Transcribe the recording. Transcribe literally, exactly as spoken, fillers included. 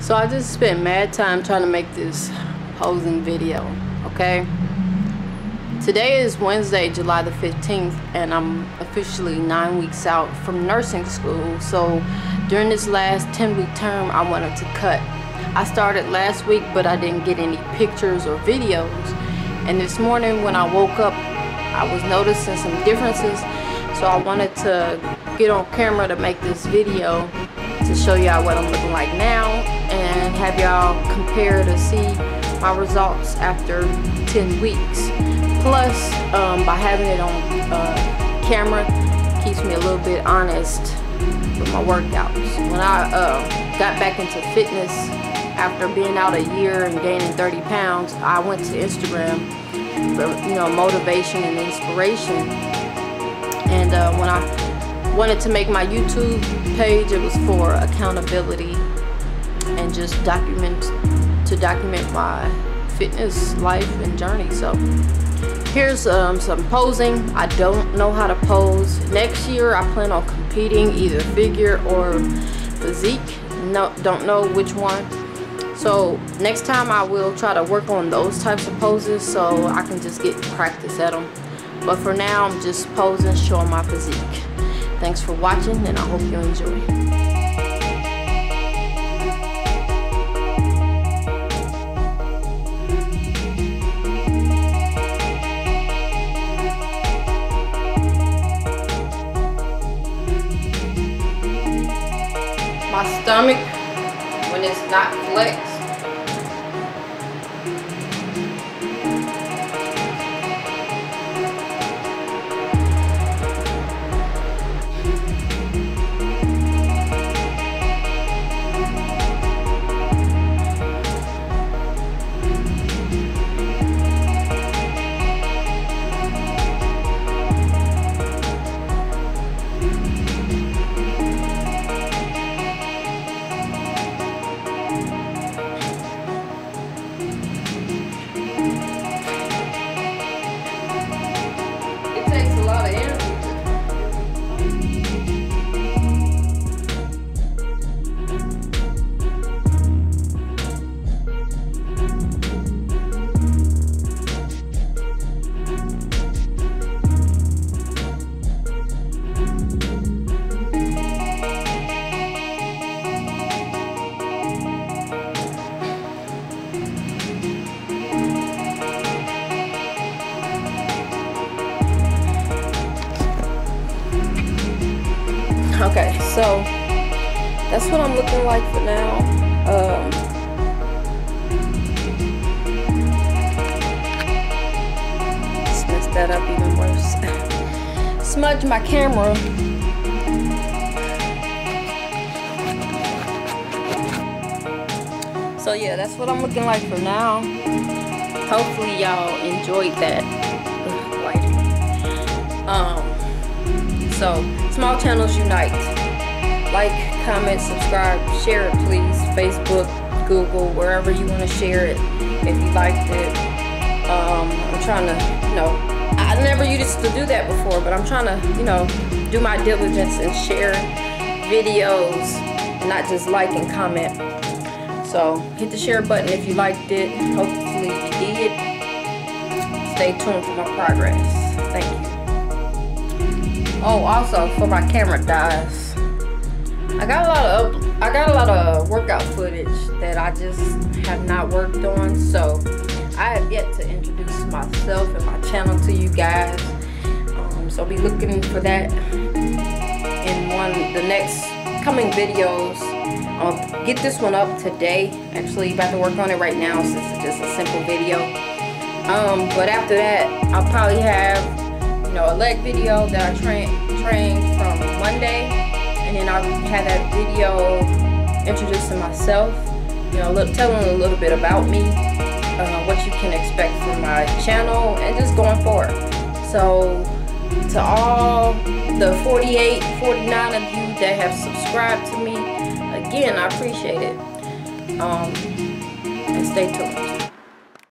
So I just spent mad time trying to make this posing video, okay? Today is Wednesday, July the fifteenth, and I'm officially nine weeks out from nursing school. So during this last ten week term, I wanted to cut. I started last week, but I didn't get any pictures or videos. And this morning when I woke up, I was noticing some differences. So I wanted to get on camera to make this video to show y'all what I'm looking like now, and have y'all compare to see my results after ten weeks. Plus, um, by having it on uh, camera keeps me a little bit honest with my workouts. When I uh, got back into fitness after being out a year and gaining thirty pounds, I went to Instagram for, you know, motivation and inspiration. And uh, when I wanted to make my YouTube page, it was for accountability and just document to document my fitness life and journey. So here's um, some posing. I don't know how to pose. Next year I plan on competing either figure or physique. No, don't know which one. So next time I will try to work on those types of poses so I can just get practice at them. But for now I'm just posing, showing my physique. Thanks for watching, and I hope you enjoy. My stomach, when it's not flexed, okay, so that's what I'm looking like for now. Um, just messed that up even worse. Smudge my camera. So yeah, that's what I'm looking like for now. Hopefully y'all enjoyed that. Ugh, lighting. Um. So, Small Channels Unite. Like, comment, subscribe, share it please. Facebook, Google, wherever you want to share it if you liked it. Um, I'm trying to, you know, I never used to do that before, but I'm trying to, you know, do my diligence and share videos, not just like and comment. So, hit the share button if you liked it. Hopefully you did. Stay tuned for my progress. Thank you. Oh, also for my camera guys, I got a lot of up, I got a lot of workout footage that I just have not worked on, so I have yet to introduce myself and my channel to you guys. Um, so be looking for that in one of the next coming videos. I'll get this one up today. Actually, about to work on it right now since it's just a simple video. Um, but after that, I'll probably have, you know, a leg video that I train trained from Monday, and then I had that video introducing myself, you know, look, telling a little bit about me, uh, what you can expect from my channel, and just going forward. So to all the forty-eight, forty-nine of you that have subscribed to me, again, I appreciate it. Um, and stay tuned.